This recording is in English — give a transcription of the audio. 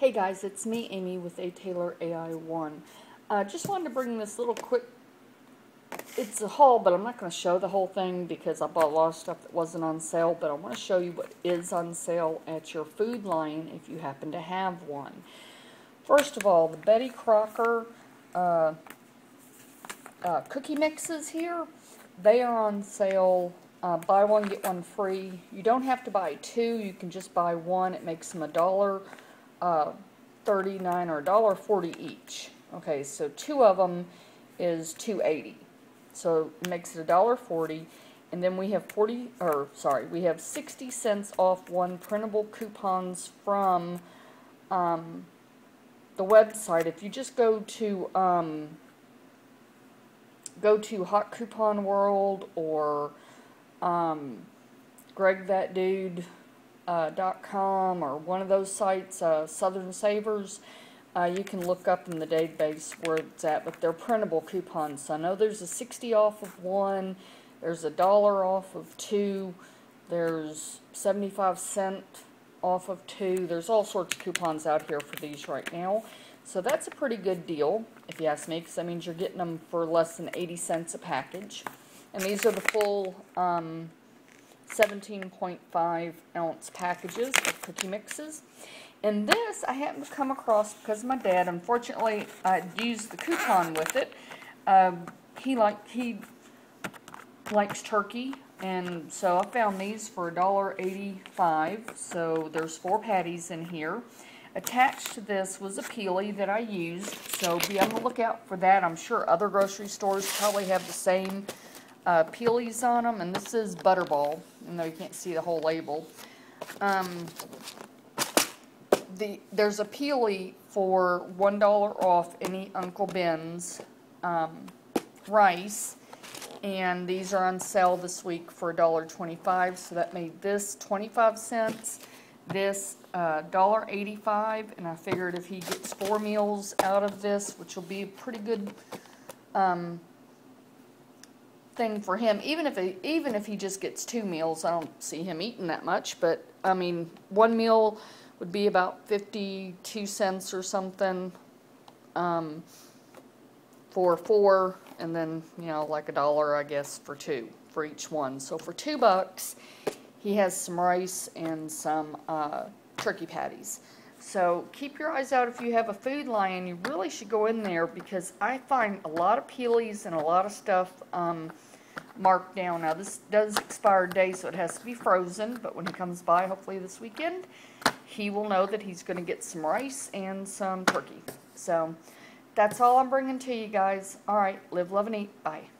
Hey guys, it's me, Amy, with A Taylor AI1. Just wanted to bring this little quick, it's a haul, but I'm not going to show the whole thing because I bought a lot of stuff that wasn't on sale, but I want to show you what is on sale at your Food Lion if you happen to have one. First of all, the Betty Crocker cookie mixes here, they are on sale. Buy one, get one free. You don't have to buy two, you can just buy one. It makes them $1.39 or $1.40 each. Okay, so two of them is $2.80. So it makes it $1.40. And then we have 60 cents off one printable coupons from the website. If you just go to Hot Coupon World or Greg That dude .com or one of those sites, Southern Savers, you can look up in the database where it's at, but they're printable coupons. So I know there's a 60 off of one, there's $1 off of two, there's 75 cents off of two. There's all sorts of coupons out here for these right now. So that's a pretty good deal, if you ask me, because that means you're getting them for less than 80 cents a package. And these are the full 17.5 ounce packages of cookie mixes. And this I happened to come across because my dad, unfortunately, used the coupon with it. He likes turkey, and so I found these for $1.85. So there's 4 patties in here. Attached to this was a peely that I used, so be on the lookout for that. I'm sure other grocery stores probably have the same peelies on them, and this is Butterball, even though you can't see the whole label. There's a peely for $1 off any Uncle Ben's rice, and these are on sale this week for $1.25, so that made this 25 cents, this $1.85, and I figured if he gets 4 meals out of this, which will be a pretty good thing for him, even if he just gets 2 meals, I don't see him eating that much, but I mean, 1 meal would be about 52 cents or something for 4, and then, you know, like $1, I guess, for 2, for each one. So for $2, he has some rice and some turkey patties. So keep your eyes out if you have a Food Lion. You really should go in there because I find a lot of peelies and a lot of stuff marked down. Now this does expire day, so it has to be frozen, but when he comes by, hopefully this weekend, he will know that he's going to get some rice and some turkey. So that's all I'm bringing to you guys. All right, live, love, and eat. Bye.